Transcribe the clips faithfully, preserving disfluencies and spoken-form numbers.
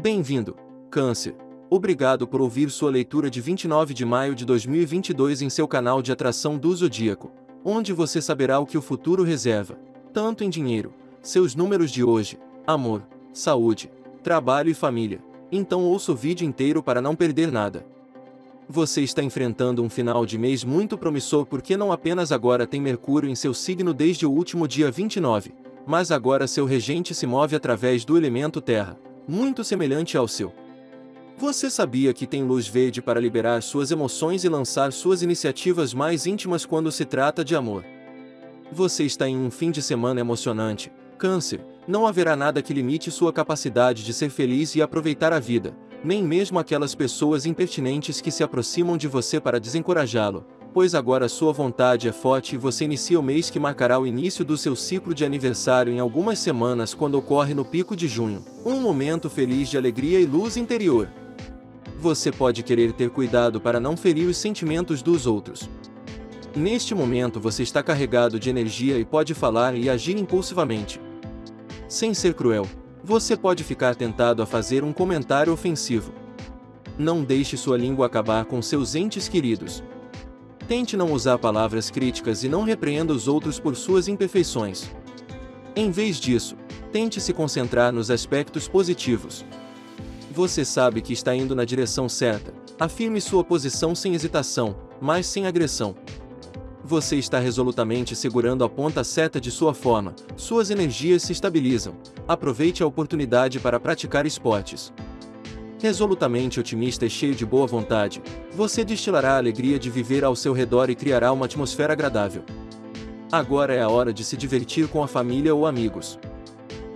Bem-vindo, Câncer. Obrigado por ouvir sua leitura de vinte e nove de maio de dois mil e vinte e dois em seu canal de atração do Zodíaco, onde você saberá o que o futuro reserva, tanto em dinheiro, seus números de hoje, amor, saúde, trabalho e família. Então ouça o vídeo inteiro para não perder nada. Você está enfrentando um final de mês muito promissor porque não apenas agora tem Mercúrio em seu signo desde o último dia vinte e nove, mas agora seu regente se move através do elemento terra, muito semelhante ao seu. Você sabia que tem luz verde para liberar suas emoções e lançar suas iniciativas mais íntimas quando se trata de amor? Você está em um fim de semana emocionante, Câncer. Não haverá nada que limite sua capacidade de ser feliz e aproveitar a vida, nem mesmo aquelas pessoas impertinentes que se aproximam de você para desencorajá-lo, pois agora sua vontade é forte e você inicia o mês que marcará o início do seu ciclo de aniversário em algumas semanas quando ocorre no pico de junho, um momento feliz de alegria e luz interior. Você pode querer ter cuidado para não ferir os sentimentos dos outros. Neste momento você está carregado de energia e pode falar e agir impulsivamente. Sem ser cruel, você pode ficar tentado a fazer um comentário ofensivo. Não deixe sua língua acabar com seus entes queridos. Tente não usar palavras críticas e não repreenda os outros por suas imperfeições. Em vez disso, tente se concentrar nos aspectos positivos. Você sabe que está indo na direção certa, afirme sua posição sem hesitação, mas sem agressão. Você está resolutamente segurando a ponta certa de sua forma, suas energias se estabilizam, aproveite a oportunidade para praticar esportes. Resolutamente otimista e cheio de boa vontade, você destilará a alegria de viver ao seu redor e criará uma atmosfera agradável. Agora é a hora de se divertir com a família ou amigos.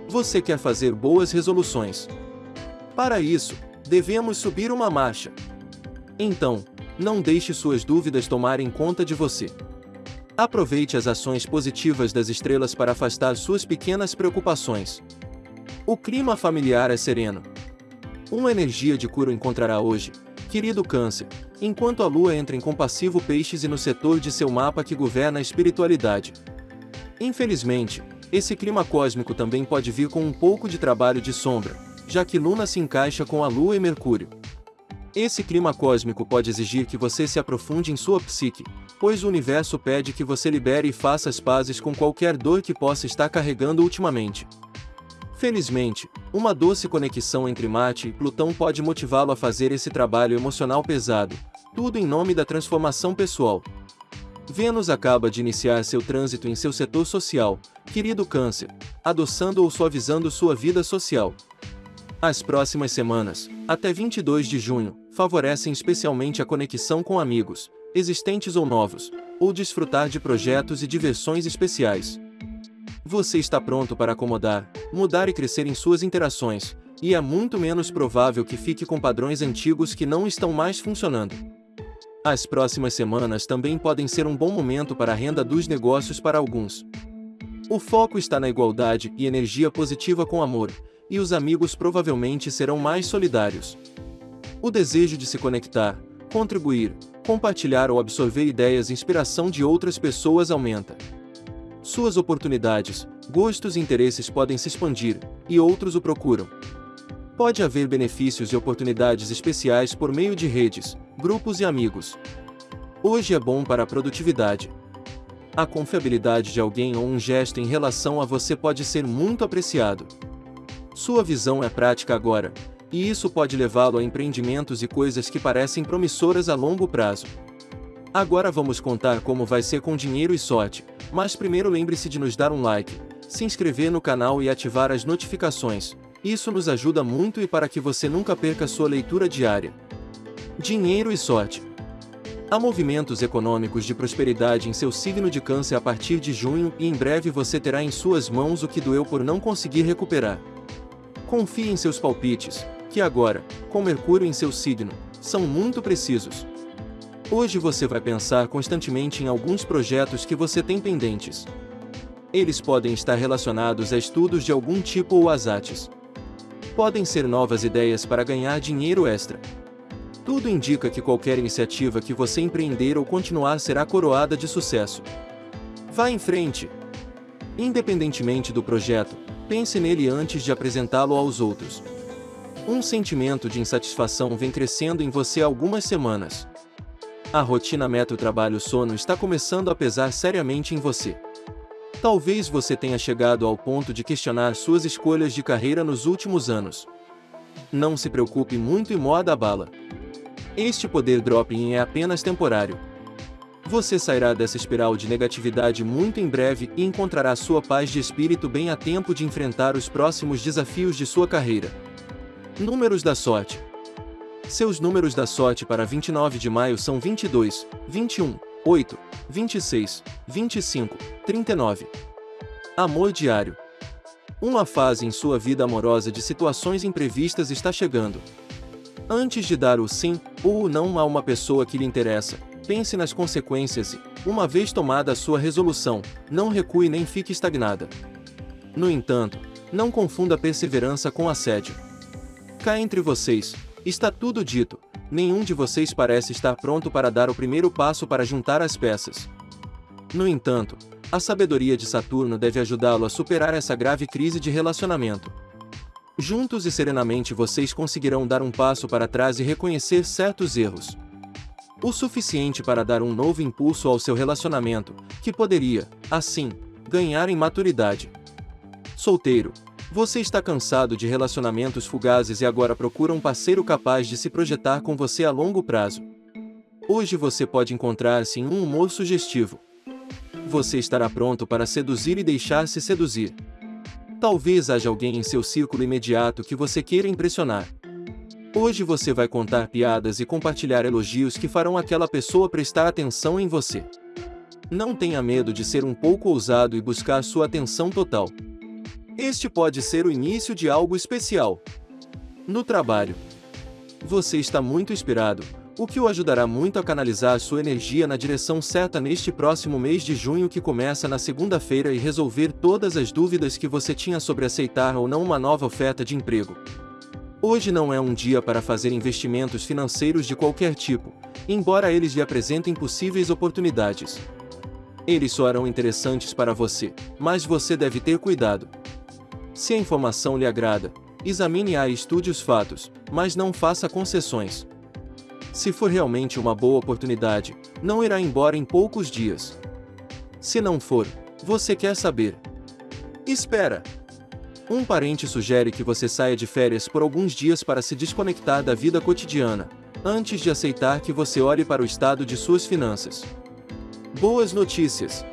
Você quer fazer boas resoluções. Para isso, devemos subir uma marcha. Então, não deixe suas dúvidas tomarem conta de você. Aproveite as ações positivas das estrelas para afastar suas pequenas preocupações. O clima familiar é sereno. Uma energia de cura encontrará hoje, querido Câncer, enquanto a lua entra em compassivo peixes e no setor de seu mapa que governa a espiritualidade. Infelizmente, esse clima cósmico também pode vir com um pouco de trabalho de sombra, já que Luna se encaixa com a lua e Mercúrio. Esse clima cósmico pode exigir que você se aprofunde em sua psique, pois o universo pede que você libere e faça as pazes com qualquer dor que possa estar carregando ultimamente. Felizmente, uma doce conexão entre Marte e Plutão pode motivá-lo a fazer esse trabalho emocional pesado, tudo em nome da transformação pessoal. Vênus acaba de iniciar seu trânsito em seu setor social, querido Câncer, adoçando ou suavizando sua vida social. As próximas semanas, até vinte e dois de junho, favorecem especialmente a conexão com amigos, existentes ou novos, ou desfrutar de projetos e diversões especiais. Você está pronto para acomodar, mudar e crescer em suas interações, e é muito menos provável que fique com padrões antigos que não estão mais funcionando. As próximas semanas também podem ser um bom momento para a renda dos negócios para alguns. O foco está na igualdade e energia positiva com amor, e os amigos provavelmente serão mais solidários. O desejo de se conectar, contribuir, compartilhar ou absorver ideias e inspiração de outras pessoas aumenta. Suas oportunidades, gostos e interesses podem se expandir, e outros o procuram. Pode haver benefícios e oportunidades especiais por meio de redes, grupos e amigos. Hoje é bom para a produtividade. A confiabilidade de alguém ou um gesto em relação a você pode ser muito apreciado. Sua visão é prática agora, e isso pode levá-lo a empreendimentos e coisas que parecem promissoras a longo prazo. Agora vamos contar como vai ser com dinheiro e sorte, mas primeiro lembre-se de nos dar um like, se inscrever no canal e ativar as notificações, isso nos ajuda muito e para que você nunca perca sua leitura diária. Dinheiro e sorte. Há movimentos econômicos de prosperidade em seu signo de Câncer a partir de junho e em breve você terá em suas mãos o que doeu por não conseguir recuperar. Confie em seus palpites, que agora, com Mercúrio em seu signo, são muito precisos. Hoje você vai pensar constantemente em alguns projetos que você tem pendentes. Eles podem estar relacionados a estudos de algum tipo ou azates. Podem ser novas ideias para ganhar dinheiro extra. Tudo indica que qualquer iniciativa que você empreender ou continuar será coroada de sucesso. Vá em frente! Independentemente do projeto, pense nele antes de apresentá-lo aos outros. Um sentimento de insatisfação vem crescendo em você há algumas semanas. A rotina metro-trabalho-sono está começando a pesar seriamente em você. Talvez você tenha chegado ao ponto de questionar suas escolhas de carreira nos últimos anos. Não se preocupe muito e moda a bala. Este poder drop-in é apenas temporário. Você sairá dessa espiral de negatividade muito em breve e encontrará sua paz de espírito bem a tempo de enfrentar os próximos desafios de sua carreira. Números da sorte. Seus números da sorte para vinte e nove de maio são vinte e dois, vinte e um, oito, vinte e seis, vinte e cinco, trinta e nove. Amor diário. Uma fase em sua vida amorosa de situações imprevistas está chegando. Antes de dar o sim ou o não a uma pessoa que lhe interessa, pense nas consequências e, uma vez tomada a sua resolução, não recue nem fique estagnada. No entanto, não confunda perseverança com assédio. Cá entre vocês, está tudo dito, nenhum de vocês parece estar pronto para dar o primeiro passo para juntar as peças. No entanto, a sabedoria de Saturno deve ajudá-lo a superar essa grave crise de relacionamento. Juntos e serenamente vocês conseguirão dar um passo para trás e reconhecer certos erros. O suficiente para dar um novo impulso ao seu relacionamento, que poderia, assim, ganhar em maturidade. Solteiro. Você está cansado de relacionamentos fugazes e agora procura um parceiro capaz de se projetar com você a longo prazo. Hoje você pode encontrar-se em um humor sugestivo. Você estará pronto para seduzir e deixar-se seduzir. Talvez haja alguém em seu círculo imediato que você queira impressionar. Hoje você vai contar piadas e compartilhar elogios que farão aquela pessoa prestar atenção em você. Não tenha medo de ser um pouco ousado e buscar sua atenção total. Este pode ser o início de algo especial. No trabalho. Você está muito inspirado, o que o ajudará muito a canalizar sua energia na direção certa neste próximo mês de junho que começa na segunda-feira e resolver todas as dúvidas que você tinha sobre aceitar ou não uma nova oferta de emprego. Hoje não é um dia para fazer investimentos financeiros de qualquer tipo, embora eles lhe apresentem possíveis oportunidades. Eles soarão interessantes para você, mas você deve ter cuidado. Se a informação lhe agrada, examine-a e estude os fatos, mas não faça concessões. Se for realmente uma boa oportunidade, não irá embora em poucos dias. Se não for, você quer saber. Espera! Um parente sugere que você saia de férias por alguns dias para se desconectar da vida cotidiana, antes de aceitar que você olhe para o estado de suas finanças. Boas notícias!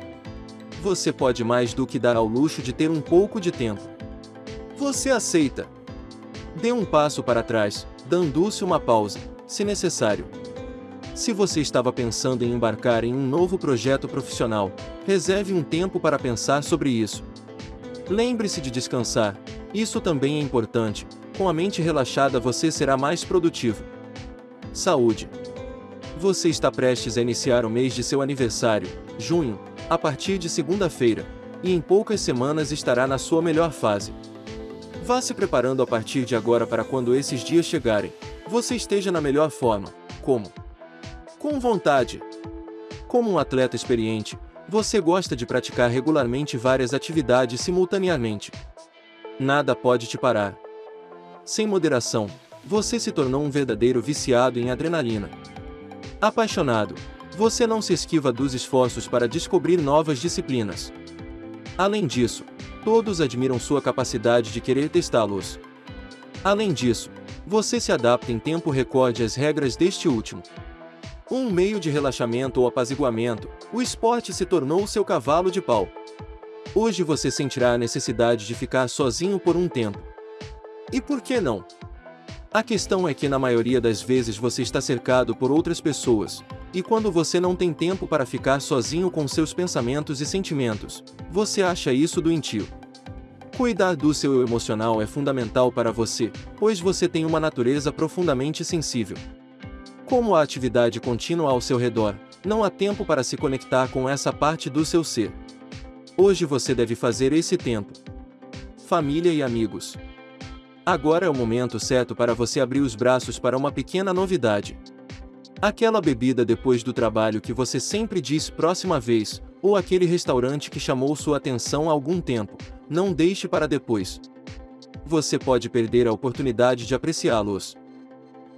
Você pode mais do que dar ao luxo de ter um pouco de tempo. Você aceita. Dê um passo para trás, dando-se uma pausa, se necessário. Se você estava pensando em embarcar em um novo projeto profissional, reserve um tempo para pensar sobre isso. Lembre-se de descansar, isso também é importante, com a mente relaxada você será mais produtivo. Saúde. Você está prestes a iniciar o mês de seu aniversário, junho, a partir de segunda-feira, e em poucas semanas estará na sua melhor fase. Vá se preparando a partir de agora para quando esses dias chegarem, você esteja na melhor forma, como? Com vontade. Como um atleta experiente, você gosta de praticar regularmente várias atividades simultaneamente. Nada pode te parar. Sem moderação, você se tornou um verdadeiro viciado em adrenalina. Apaixonado, você não se esquiva dos esforços para descobrir novas disciplinas. Além disso, todos admiram sua capacidade de querer testá-los. Além disso, você se adapta em tempo recorde às regras deste último. Um meio de relaxamento ou apaziguamento, o esporte se tornou seu cavalo de pau. Hoje você sentirá a necessidade de ficar sozinho por um tempo. E por que não? A questão é que na maioria das vezes você está cercado por outras pessoas. E quando você não tem tempo para ficar sozinho com seus pensamentos e sentimentos, você acha isso doentio. Cuidar do seu eu emocional é fundamental para você, pois você tem uma natureza profundamente sensível. Como a atividade contínua ao seu redor, não há tempo para se conectar com essa parte do seu ser. Hoje você deve fazer esse tempo. Família e amigos. Agora é o momento certo para você abrir os braços para uma pequena novidade. Aquela bebida depois do trabalho que você sempre diz próxima vez, ou aquele restaurante que chamou sua atenção há algum tempo, não deixe para depois. você pode perder a oportunidade de apreciá-los.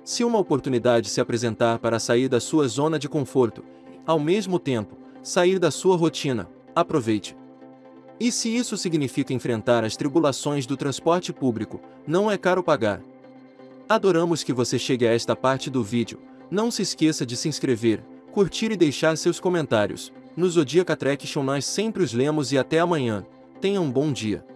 Se uma oportunidade se apresentar para sair da sua zona de conforto, ao mesmo tempo, sair da sua rotina, aproveite. E se isso significa enfrentar as tribulações do transporte público, não é caro pagar. Adoramos que você chegue a esta parte do vídeo. Não se esqueça de se inscrever, curtir e deixar seus comentários. No Zodiac Attraction nós sempre os lemos e até amanhã. Tenha um bom dia.